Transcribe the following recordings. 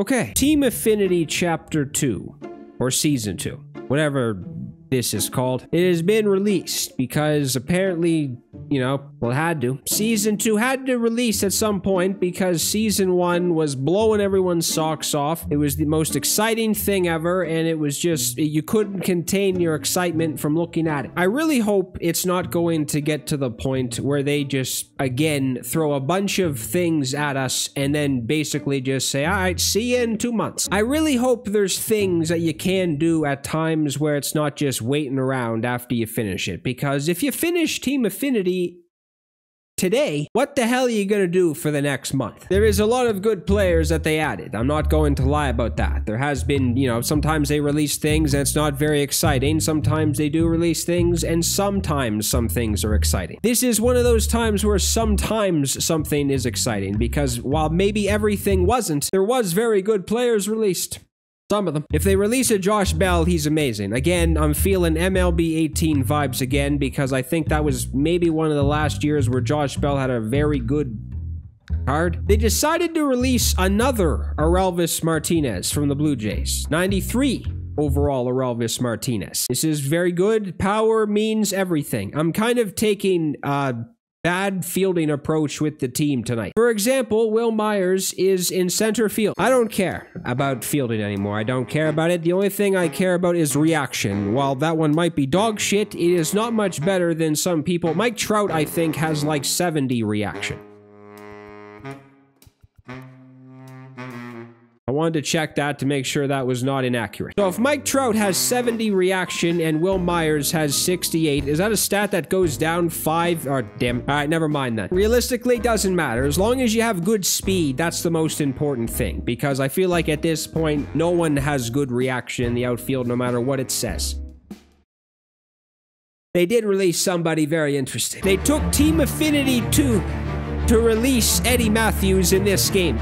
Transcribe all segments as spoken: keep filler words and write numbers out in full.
Okay, Team Affinity Chapter two, or Season two, whatever this is called. It has been released because apparently, you know, well, it had to. Season two had to release at some point because Season one was blowing everyone's socks off. It was the most exciting thing ever, and it was just, you couldn't contain your excitement from looking at it. I really hope it's not going to get to the point where they just, again, throw a bunch of things at us and then basically just say, all right, see you in two months. I really hope there's things that you can do at times where it's not just waiting around after you finish it, because if you finish Team Affinity today, what the hell are you going to do for the next month? There is a lot of good players that they added. I'm not going to lie about that. There has been, you know, sometimes they release things and it's not very exciting. Sometimes they do release things and sometimes some things are exciting. This is one of those times where sometimes something is exciting because while maybe everything wasn't, there was very good players released. Some of them. If they release a Josh Bell, he's amazing. Again, I'm feeling M L B eighteen vibes again because I think that was maybe one of the last years where Josh Bell had a very good card. They decided to release another Orelvis Martinez from the Blue Jays. ninety-three overall Orelvis Martinez. This is very good. Power means everything. I'm kind of taking... uh. bad fielding approach with the team tonight. For example, Will Myers is in center field. I don't care about fielding anymore. I don't care about it. The only thing I care about is reaction. While that one might be dog shit, it is not much better than some people. Mike Trout, I think, has like seventy reaction. I wanted to check that to make sure that was not inaccurate. So if Mike Trout has seventy reaction and Will Myers has sixty-eight, is that a stat that goes down five? Or damn. All right, never mind that. Realistically, doesn't matter. As long as you have good speed, that's the most important thing. Because I feel like at this point, no one has good reaction in the outfield, no matter what it says. They did release somebody very interesting. They took Team Affinity two to release Eddie Mathews in this game.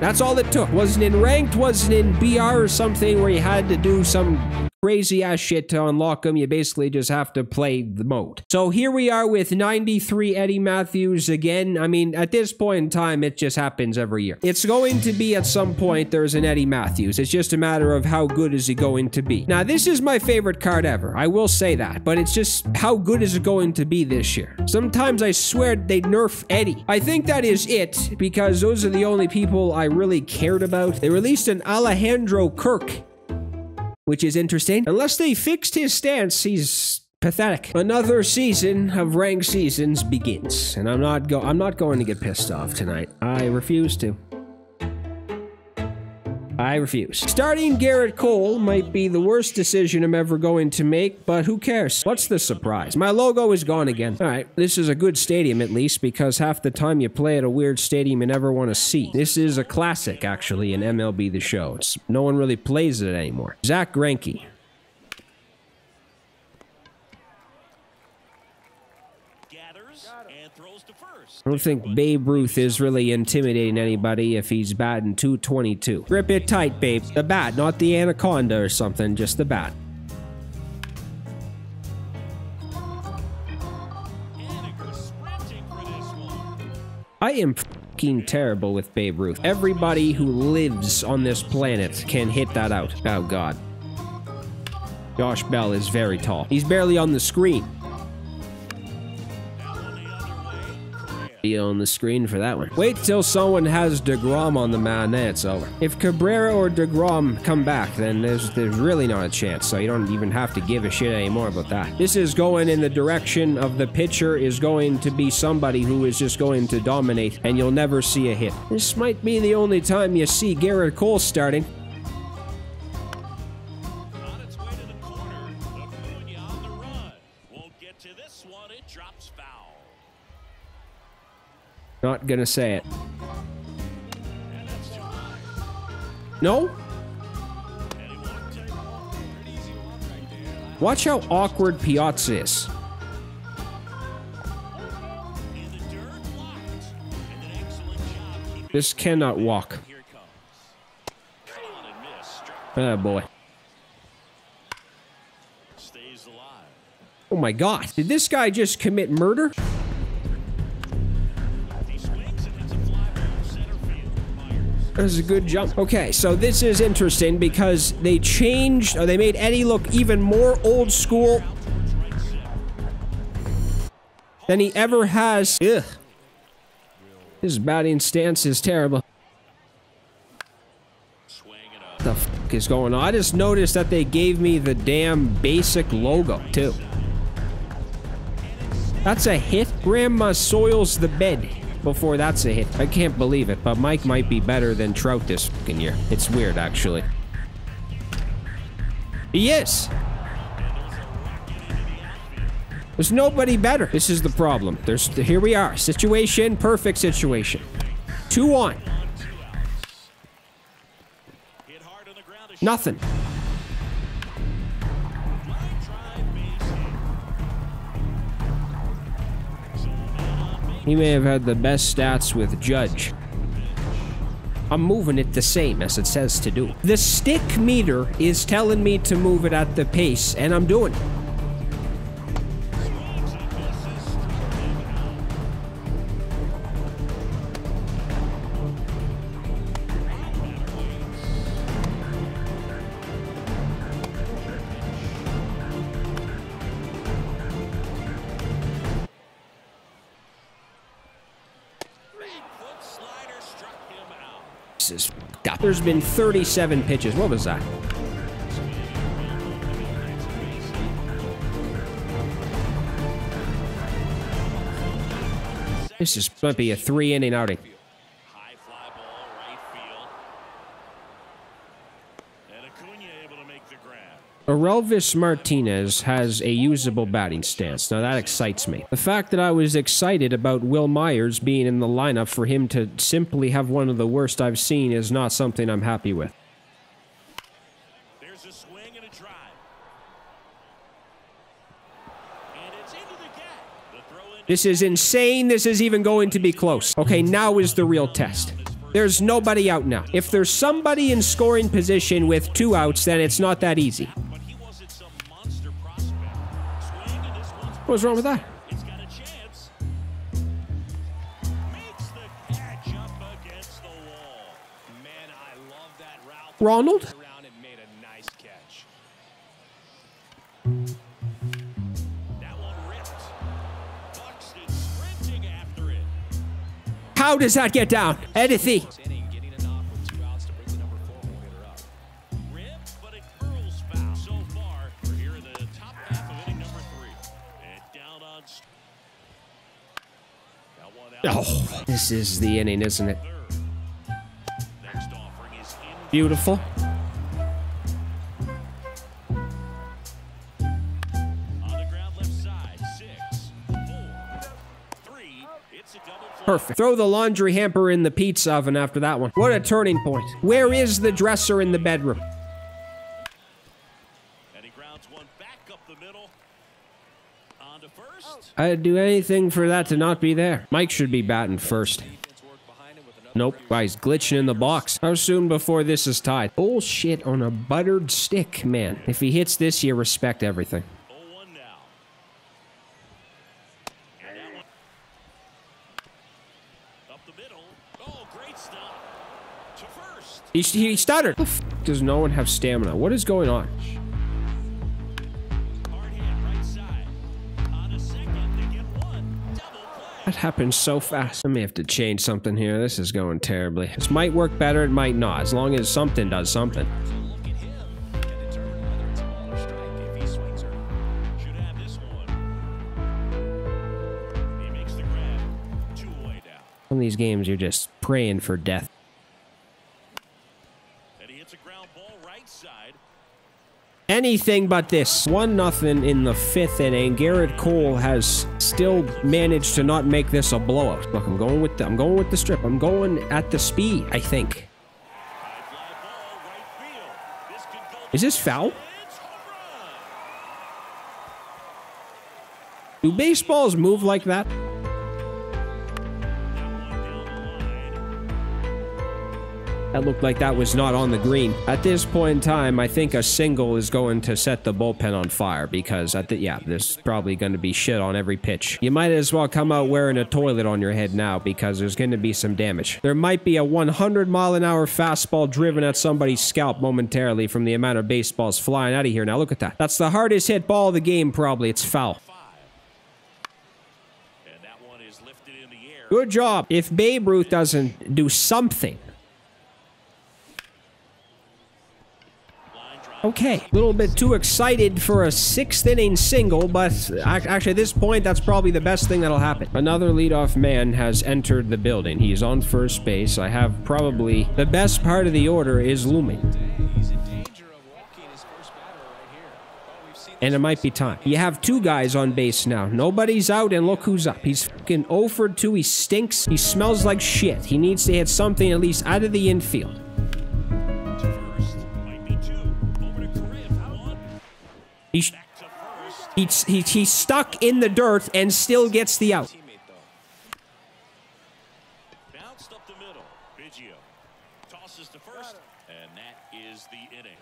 That's all it took. Wasn't in ranked, wasn't in B R or something where you had to do some crazy ass shit to unlock them. You basically just have to play the mode. So here we are with ninety-three Eddie Mathews again. I mean, at this point in time, it just happens every year. It's going to be at some point there's an Eddie Mathews. It's just a matter of how good is he going to be. Now, this is my favorite card ever. I will say that, but it's just how good is it going to be this year? Sometimes I swear they nerf Eddie. I think that is it because those are the only people I really cared about. They released an Alejandro Kirk, which is interesting. Unless they fixed his stance, he's pathetic. Another season of ranked seasons begins, and I'm not go I'm not going to get pissed off tonight. I refuse to. I refuse. Starting Gerrit Cole might be the worst decision I'm ever going to make, but who cares? What's the surprise? My logo is gone again. All right, this is a good stadium at least, because half the time you play at a weird stadium you never want to see. This is a classic, actually, in M L B The Show. It's, no one really plays it anymore. Zack Greinke. I don't think Babe Ruth is really intimidating anybody if he's batting two twenty-two. Grip it tight, babe. The bat, not the anaconda or something, just the bat. I am f***ing terrible with Babe Ruth. Everybody who lives on this planet can hit that out. Oh, God. Josh Bell is very tall. He's barely on the screen. Be on the screen for that one. Wait till someone has DeGrom on the mound, then it's over. If Cabrera or DeGrom come back, then there's there's really not a chance, so you don't even have to give a shit anymore about that. This is going in the direction of the pitcher is going to be somebody who is just going to dominate, and you'll never see a hit. This might be the only time you see Gerrit Cole starting. Not gonna say it. No? Watch how awkward Piazza is. This cannot walk. Oh boy. Oh my God. Did this guy just commit murder? This is a good jump. Okay, so this is interesting because they changed, or they made Eddie look even more old school than he ever has. Ugh. His batting stance is terrible. What the f is going on? I just noticed that they gave me the damn basic logo, too. That's a hit. Grandma soils the bed before that's a hit. I can't believe it, but Mike might be better than Trout this fucking year. It's weird, actually. He is. There's nobody better. This is the problem. There's here we are. Situation, perfect situation. Two on. Nothing. He may have had the best stats with Judge. I'm moving it the same as it says to do. The stick meter is telling me to move it at the pace, and I'm doing it. There's been thirty-seven pitches. What was that? This is going to be a three-inning outing. High fly ball, right field. And Acuna able to make the grab. Orelvis Martinez has a usable batting stance. Now that excites me. The fact that I was excited about Will Myers being in the lineup for him to simply have one of the worst I've seen is not something I'm happy with. There's a swing and a drive. And it's into the gap. The throw in. This is insane. This is even going to be close. Okay, now is the real test. There's nobody out now. If there's somebody in scoring position with two outs, then it's not that easy. What was wrong with that? It's got a chance. Makes the catch up against the wall. Man, I love that route. Ronald? Made a nice catch. That one ripped. Buxton sprinting after it. How does that get down? Eddie. Oh, this is the inning, isn't it? Beautiful. Perfect. Throw the laundry hamper in the pizza oven after that one. What a turning point. Where is the dresser in the bedroom? I'd do anything for that to not be there. Mike should be batting first. Nope. Why, he's glitching in the box. How soon before this is tied? Bullshit on a buttered stick, man. If he hits this, you respect everything. He, he stuttered. How the f does no one have stamina? What is going on? That happened so fast. I may have to change something here. This is going terribly. This might work better, it might not, as long as something does something. In these games, you're just praying for death. And he hits a ground ball right side. Anything but this. one nothing in the fifth inning. Gerrit Cole has still managed to not make this a blowout. Look, I'm going with the, I'm going with the strip. I'm going at the speed, I think. Is this foul? Do baseballs move like that? That looked like that was not on the green. At this point in time, I think a single is going to set the bullpen on fire because, I th yeah, there's probably going to be shit on every pitch. You might as well come out wearing a toilet on your head now because there's going to be some damage. There might be a one hundred mile an hour fastball driven at somebody's scalp momentarily from the amount of baseballs flying out of here. Now look at that. That's the hardest hit ball of the game probably. It's foul. Good job. If Babe Ruth doesn't do something. Okay, a little bit too excited for a sixth inning single, but actually at this point, that's probably the best thing that'll happen. Another leadoff man has entered the building. He's on first base. I have probably the best part of the order is looming. And it might be time. You have two guys on base now. Nobody's out, and look who's up. He's fucking oh for two. He stinks. He smells like shit. He needs to hit something at least out of the infield. He's, he's, he's stuck in the dirt and still gets the out. Bounced up the middle. Biggio tosses to first, and that is the inning.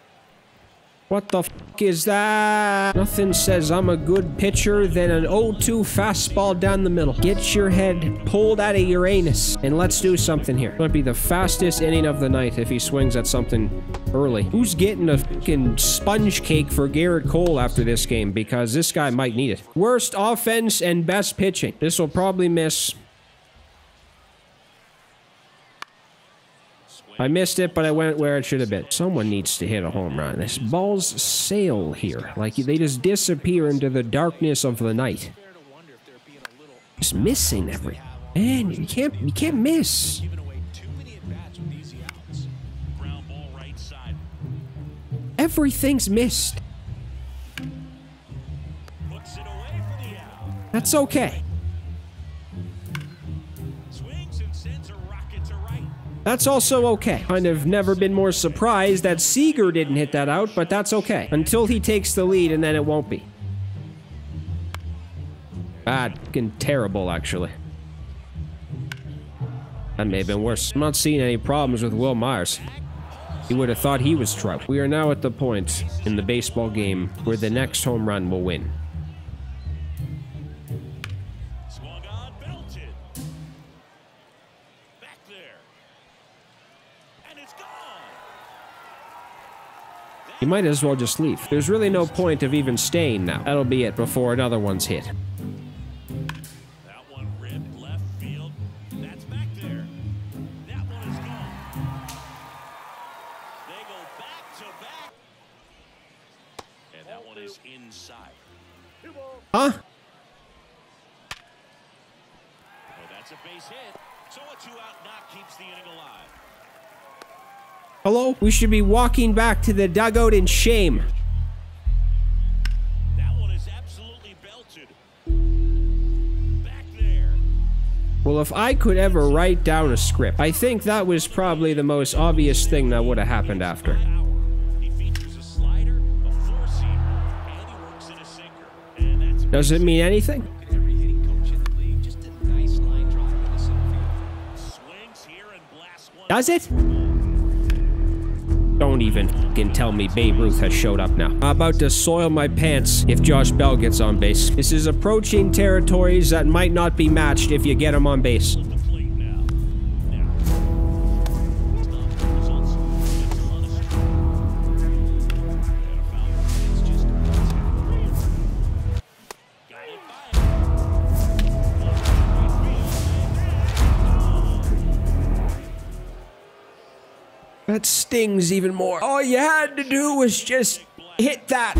What the f*** is that? Nothing says I'm a good pitcher than an oh two fastball down the middle. Get your head pulled out of your anus, and let's do something here. It might be the fastest inning of the night if he swings at something early. Who's getting a f***ing sponge cake for Gerrit Cole after this game? Because this guy might need it. Worst offense and best pitching. This will probably miss. I missed it, but I went where it should have been. Someone needs to hit a home run. This balls sail here. Like, they just disappear into the darkness of the night. Just missing everything. Man, you can't, you can't miss. Everything's missed. That's okay. That's also okay. Kind of never been more surprised that Seager didn't hit that out, but that's okay. Until he takes the lead, and then it won't be. Bad. Fucking terrible, actually. That may have been worse. I'm not seeing any problems with Will Myers. He would have thought he was Trout. We are now at the point in the baseball game where the next home run will win. You might as well just leave. There's really no point of even staying now. That'll be it before another one's hit. That one ripped left field. That's back there. That one is gone. They go back to back. And that one is inside. Huh? Well, that's a base hit. So a two-out knock keeps the inning alive. Hello? We should be walking back to the dugout in shame. That one is absolutely belted. Back there. Well, if I could ever write down a script, I think that was probably the most obvious thing that would have happened after. He features a slider, a four seamer, and he works in a sinker. And that's does it mean anything? Does it? Don't even f***ing tell me Babe Ruth has showed up now. I'm about to soil my pants if Josh Bell gets on base. This is approaching territories that might not be matched if you get him on base. That stings even more. All you had to do was just hit that.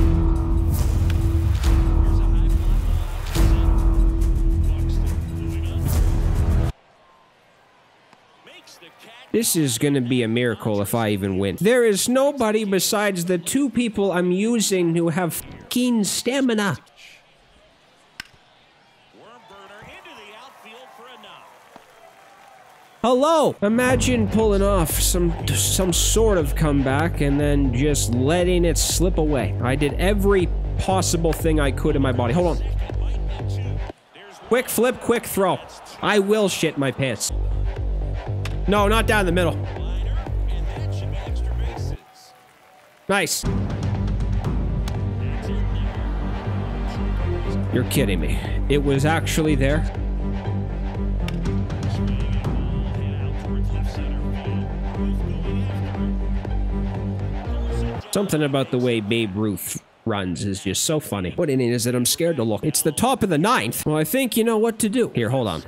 This is going to be a miracle if I even win. There is nobody besides the two people I'm using who have f***ing stamina. Hello! Imagine pulling off some some sort of comeback and then just letting it slip away. I did every possible thing I could in my body. Hold on. Quick flip, quick throw. I will shit my pants. No, not down the middle. Nice. You're kidding me. It was actually there. Something about the way Babe Ruth runs is just so funny. What inning is it? I'm scared to look. It's the top of the ninth. Well, I think you know what to do. Here, hold on.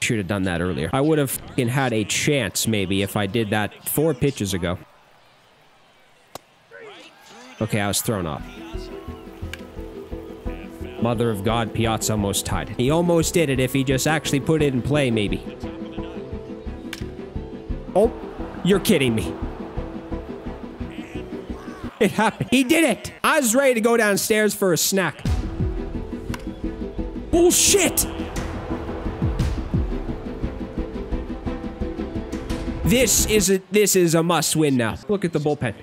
Should have done that earlier. I would have fucking had a chance maybe if I did that four pitches ago. Okay, I was thrown off. Mother of God, Piazza almost tied. He almost did it if he just actually put it in play maybe. Oh, you're kidding me. It happened. He did it. I was ready to go downstairs for a snack. Bullshit. This is a, this is a must-win now. Look at the bullpen.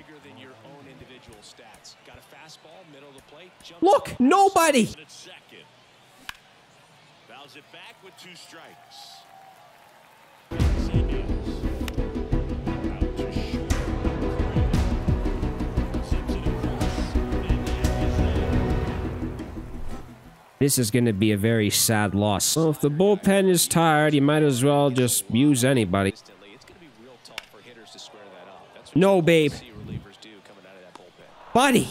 Look, nobody. Fouls it back with two strikes. This is going to be a very sad loss. Well, if the bullpen is tired, you might as well just use anybody. No, babe. Buddy.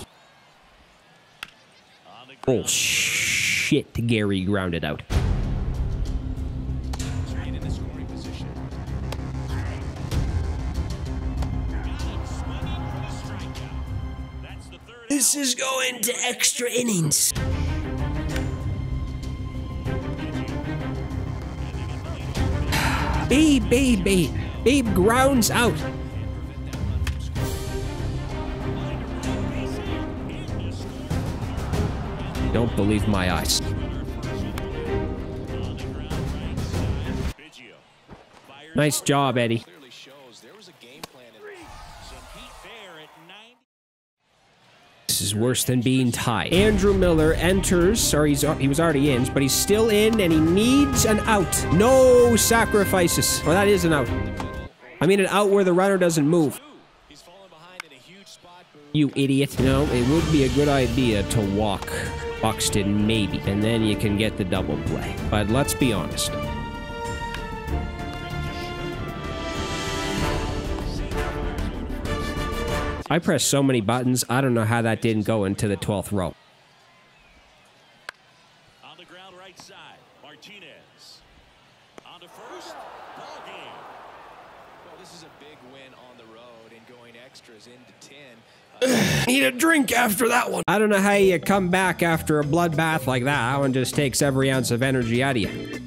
Oh, shit. Gary grounded out. This is going to extra innings. Babe, babe, babe. Babe grounds out. Don't believe my eyes. Nice job, Eddie. This is worse than being tied. Andrew Miller enters. Sorry, he's, he was already in, but he's still in, and he needs an out. No sacrifices. Well, that is an out. I mean, an out where the runner doesn't move. You idiot. No, it would be a good idea to walk Buxton, maybe, and then you can get the double play. But let's be honest. I pressed so many buttons, I don't know how that didn't go into the twelfth row. On the ground right side, Martinez. On to first, ball game. Well, this is a big win on the road and going extras into ten. Uh, Need a drink after that one. I don't know how you come back after a bloodbath like that. That one just takes every ounce of energy out of you.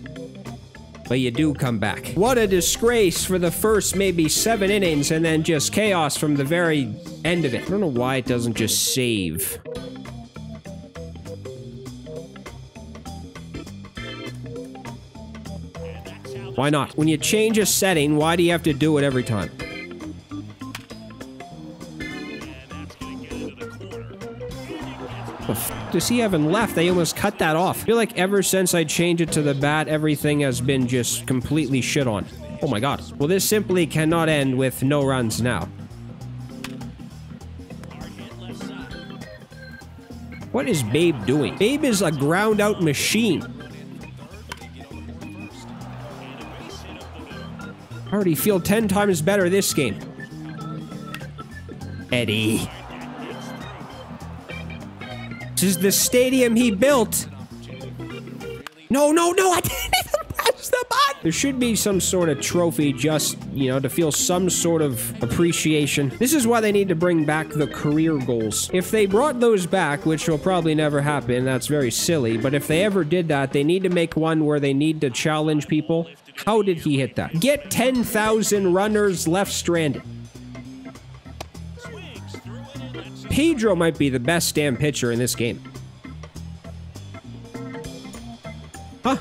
But you do come back. What a disgrace for the first maybe seven innings and then just chaos from the very end of it. I don't know why it doesn't just save. Why not? When you change a setting, why do you have to do it every time? Does he have left? They almost cut that off. I feel like ever since I changed it to the bat, everything has been just completely shit on. Oh my God. Well, this simply cannot end with no runs now. What is Babe doing? Babe is a ground out machine. I already feel ten times better this game. Eddie. This is the stadium he built. No, no, no, I didn't even press the button. There should be some sort of trophy just, you know, to feel some sort of appreciation. This is why they need to bring back the career goals. If they brought those back, which will probably never happen, that's very silly, but if they ever did that, they need to make one where they need to challenge people. How did he hit that? Get ten thousand runners left stranded. Pedro might be the best damn pitcher in this game. Huh?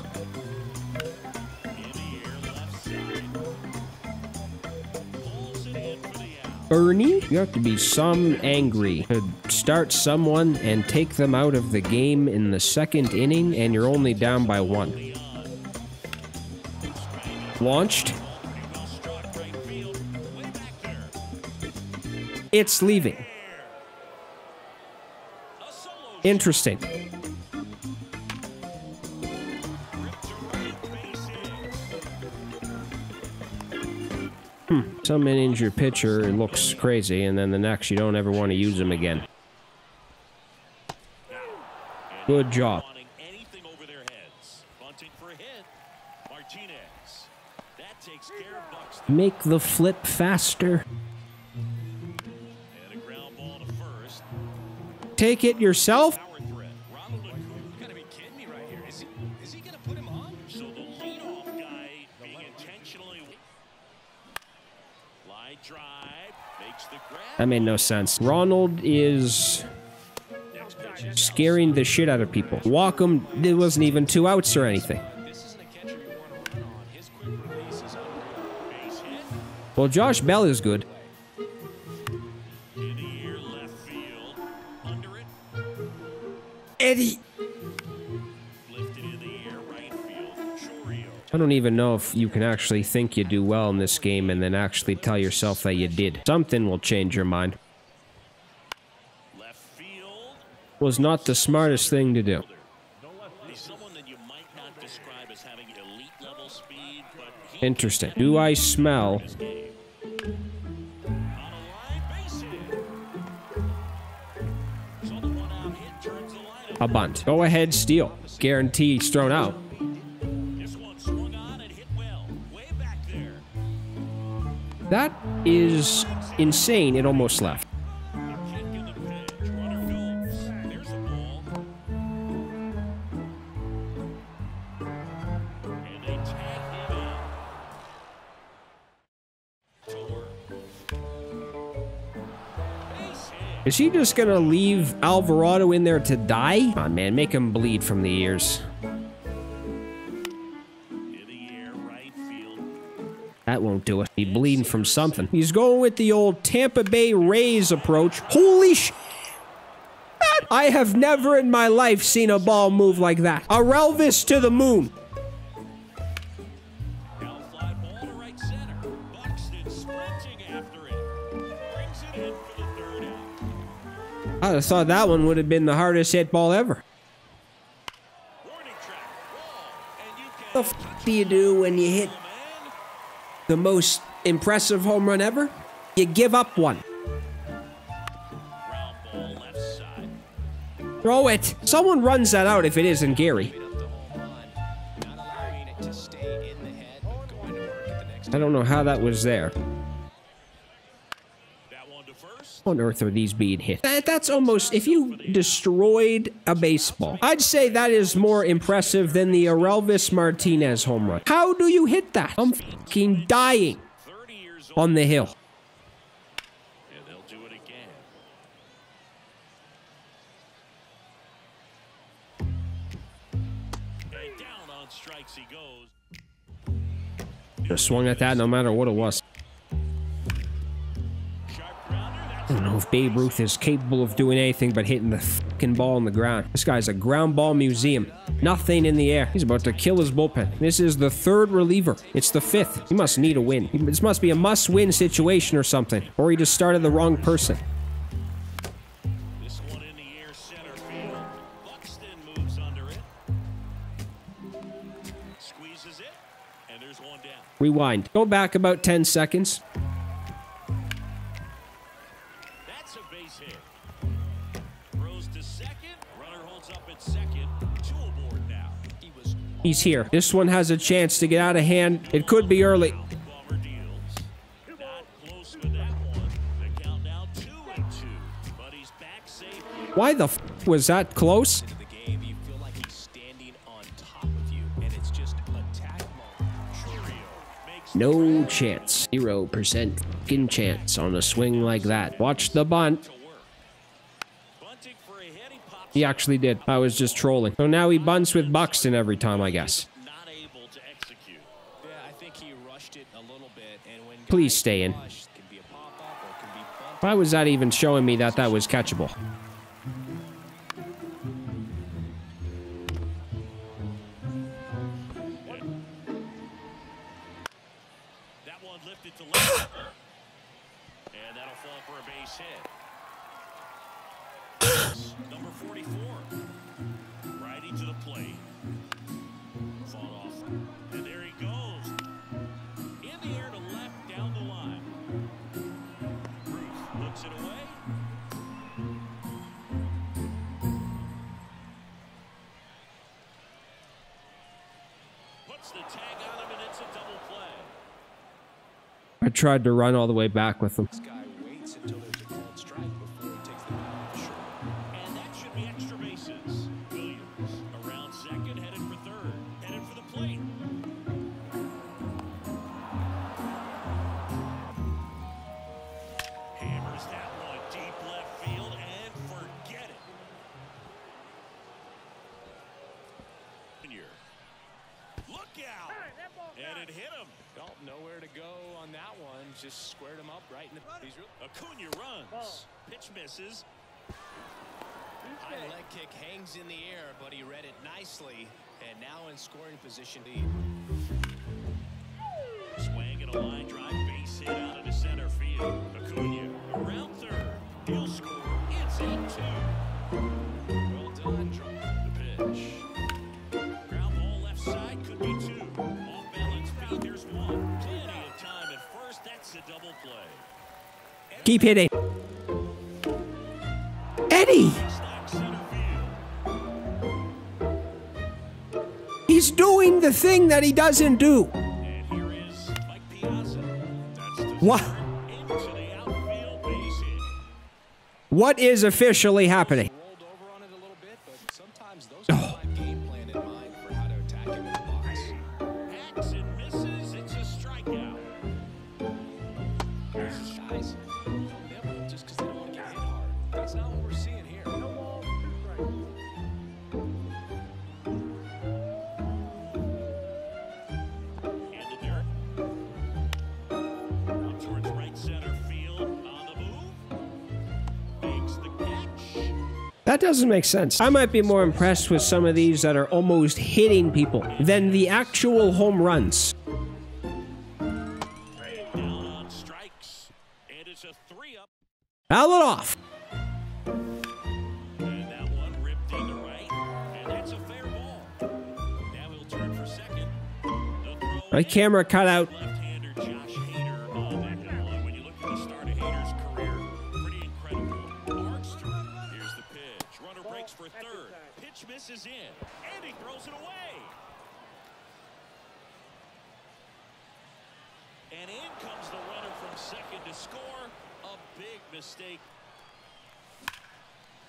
Bernie? You have to be some angry to start someone and take them out of the game in the second inning, and you're only down by one. Launched. It's leaving. Interesting. Hmm. Some innings your pitcher looks crazy, and then the next you don't ever want to use him again. Good job. Make the flip faster. Take it yourself. That made no sense. Ronald is scaring the shit out of people. Walk him. It wasn't even two outs or anything. Well, Josh Bell is good. Eddie. I don't even know if you can actually think you do well in this game and then actually tell yourself that you did. Something will change your mind. Was not the smartest thing to do. Interesting. Do I smell? A bunt. Go ahead, steal. Guarantee he's thrown out. That is insane. It almost left. Is he just gonna leave Alvarado in there to die? Come on, man, make him bleed from the ears. That won't do it. He's bleeding from something. He's going with the old Tampa Bay Rays approach. Holy sh! I have never in my life seen a ball move like that. Orelvis to the moon. I thought that one would have been the hardest hit ball ever. What the f do you do when you hit the most impressive home run ever? You give up one. Throw it. Someone runs that out if it isn't Gary. I don't know how that was there. On earth are these being hit? That, that's almost, if you destroyed a baseball, I'd say that is more impressive than the Orelvis Martinez home run. How do you hit that? I'm fucking dying on the hill. And they'll do it again. And down on strikes he goes. Just swung at that no matter what it was. I don't know if Babe Ruth is capable of doing anything but hitting the fucking ball on the ground. This guy's a ground ball museum. Nothing in the air. He's about to kill his bullpen. This is the third reliever. It's the fifth. He must need a win. This must be a must-win situation or something. Or he just started the wrong person. This one in the air, center field. Buxton moves under it. Squeezes it. And there's one down. Rewind. Go back about ten seconds. He's here. This one has a chance to get out of hand. It could be early. Why the f was that close? No chance. Zero percent f***ing chance on a swing like that. Watch the bunt. He actually did. I was just trolling. So now he bunts with Buxton every time, I guess. Not able to execute. Yeah, I think he rushed it a little bit, and when please stay in. Why was that even showing me that that was catchable? That one lifted to left. And that'll fall for a base hit. Number forty-four. Riding to the plate. Fought off. And there he goes. In the air to left, down the line. Ruth looks it away. Puts the tag on him, and it's a double play. I tried to run all the way back with him. This guy waits until there's a called strike before he takes the ball to short. And that should be extra bases. Williams around second, headed for third, headed for the plate. Hammers that one deep left field and forget it. Look out! And it hit him. Don't know where to go on that one. Just squared him up right in the... He's real. Acuna runs. Pitch misses. High leg kick hangs in the air, but he read it nicely. And now in scoring position. Swing and a line drive. Base hit out into center field. Acuna around third. He'll score. It's eight two. Well done. The pitch. Ground ball left side. Could be two. There's one. Plenty of time at first. That's a double play. Keep hitting. Eddie! He's doing the thing that he doesn't do. And here is Mike Piazza. That's the what? Into the outfield base hit. What is officially happening? That doesn't make sense. I might be more impressed with some of these that are almost hitting people than the actual home runs. Down on strikes, and it's a three up. Foul it off. And that one ripped into right, and that's a fair ball. Now he'll turn for second. My camera cut out. Is in, and he throws it away. And in comes the runner from second to score. A big mistake.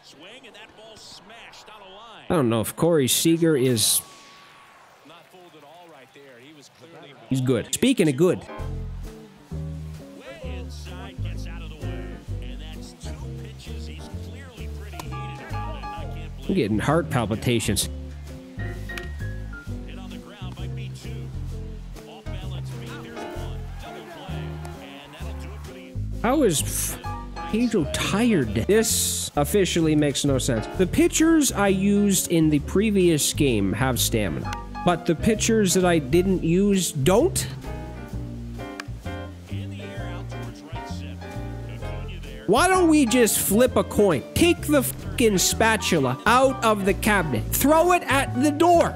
Swing, and that ball smashed on a line. I don't know if Corey Seager is not fooled at all right there. He was clearly... He's good. Speaking of good. Way inside, gets out of the way. And that's two pitches. He's clearly pretty heated about it. I can't believe I'm getting heart palpitations. Hit on the ground by B two. Off balance B, there's one. Double play. And that'll do it for the... How is Pedro tired? This officially makes no sense. The pitchers I used in the previous game have stamina, but the pitchers that I didn't use don't. Why don't we just flip a coin? Take the fucking spatula out of the cabinet. Throw it at the door.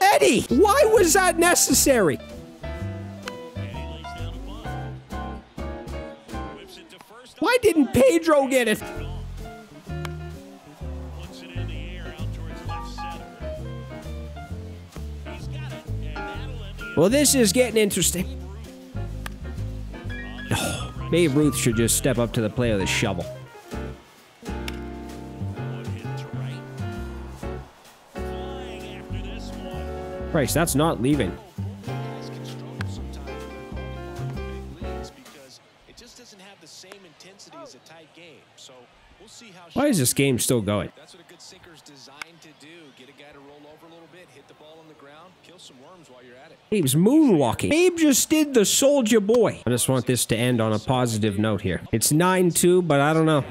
Eddie, why was that necessary? Why didn't Pedro get it? Well, this is getting interesting. Babe Ruth should just step up to the plate with a shovel. Bryce, that's not leaving. Why is this game still going? That's what a good sinker is designed to do. Get a guy to roll over a little bit, hit the ball on the ground, kill some worms while you're at it. Babe's moonwalking. Babe just did the Soldier Boy. I just want this to end on a positive note here. It's nine two, but I don't know.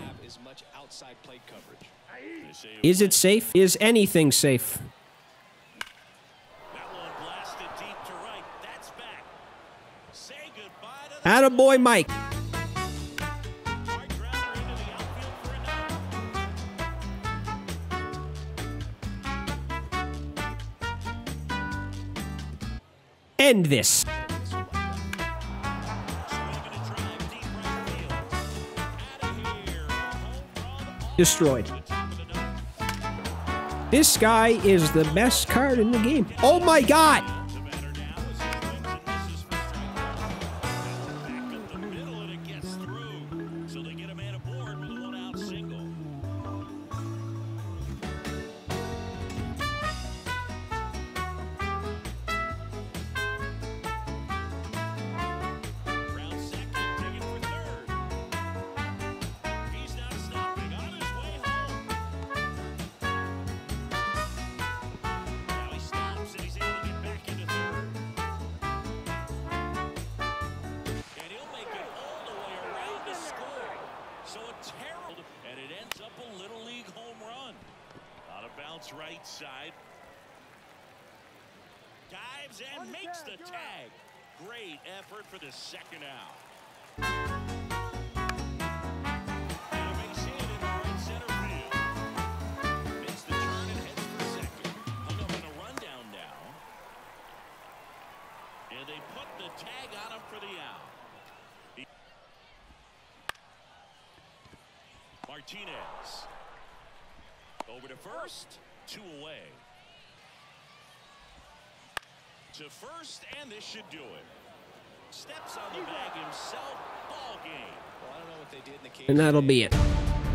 Is it safe? Is anything safe? Attaboy, Mike. End this. Destroyed. This guy is the best card in the game. Oh my God! Right side, dives and makes the tag. Great effort for the second out. First, two away. To first, and this should do it. Steps on the bag himself, ball game. Well, I don't know what they did in the cage. And that'll be it.